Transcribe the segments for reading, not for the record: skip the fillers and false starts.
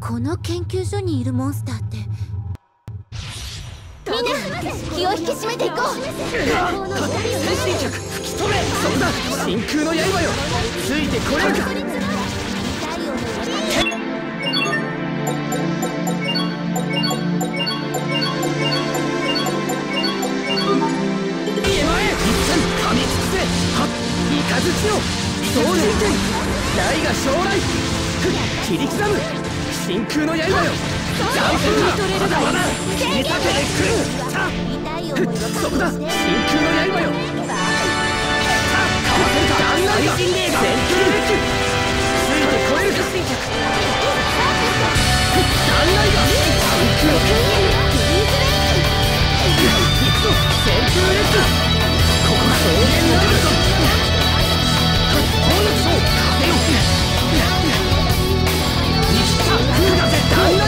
この研究所にいるモンスターってみんな気を引き締めていこう。真空の刃よ、ついてこれるか。雷が将来切り刻む真空の刃よ。残酷に取れるだろうな。切り裂けてくる。そこだ、真空の刃よ。かわせるか、大神霊が全球レッキついてこれるか。断雷が真空の行くぞ、全球レッキ。ここが正面のあるぞ。どうした？見立ててくる。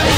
兄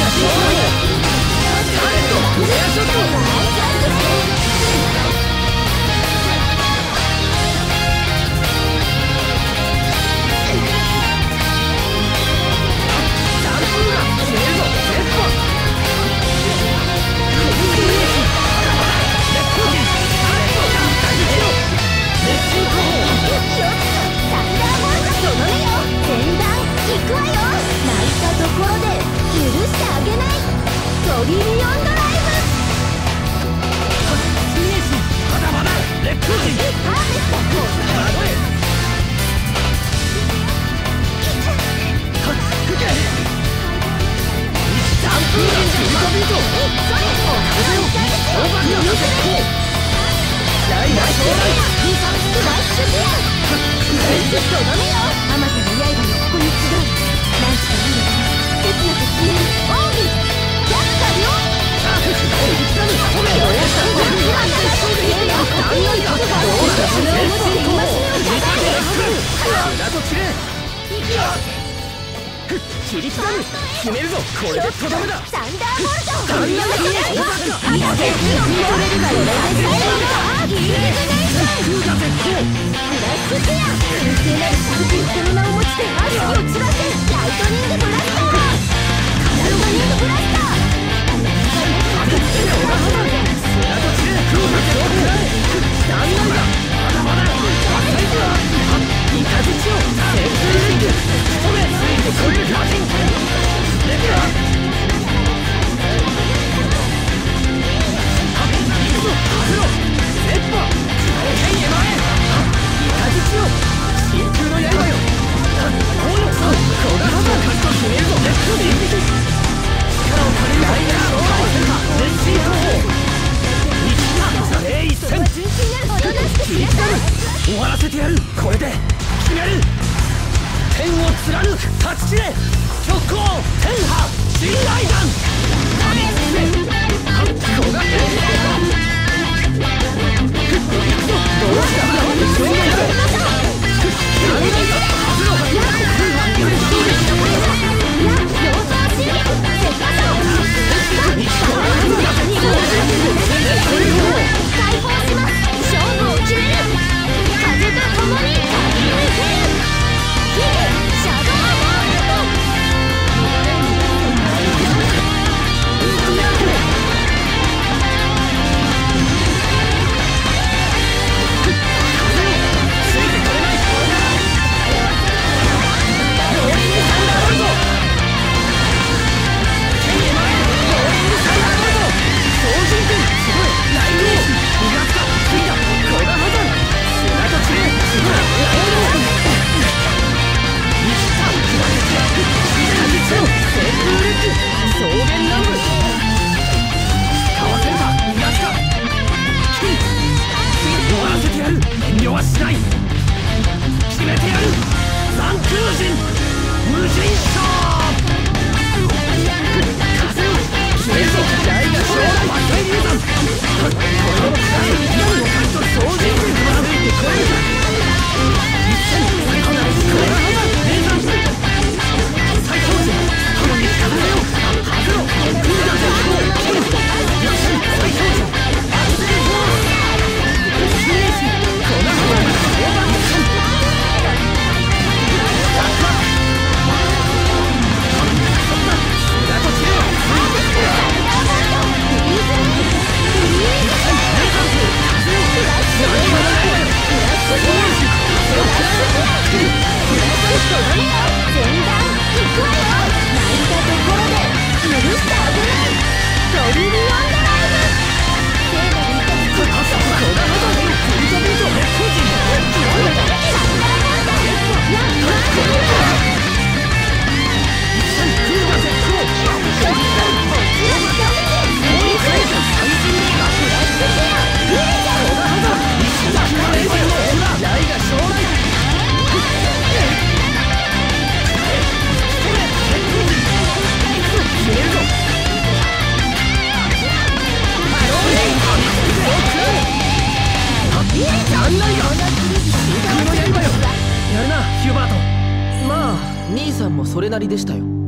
さんもそれなりでしたよ。